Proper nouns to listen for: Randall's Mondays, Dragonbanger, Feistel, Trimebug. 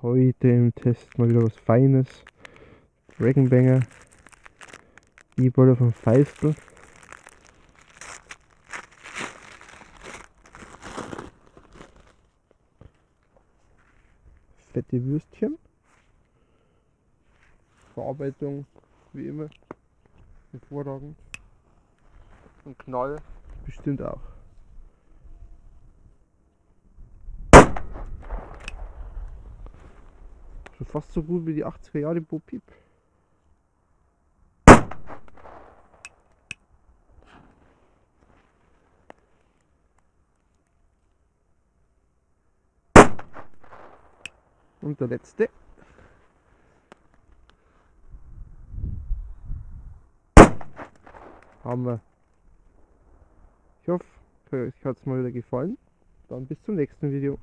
Heute im Test mal wieder was Feines. Dragonbanger. E-Baller von Feistel. Fette Würstchen. Verarbeitung wie immer. Hervorragend. Und Knall bestimmt auch. Schon fast so gut wie die 80er Jahre Bo Peep. Und der letzte. Haben wir. Ich hoffe, euch hat es mal wieder gefallen. Dann bis zum nächsten Video.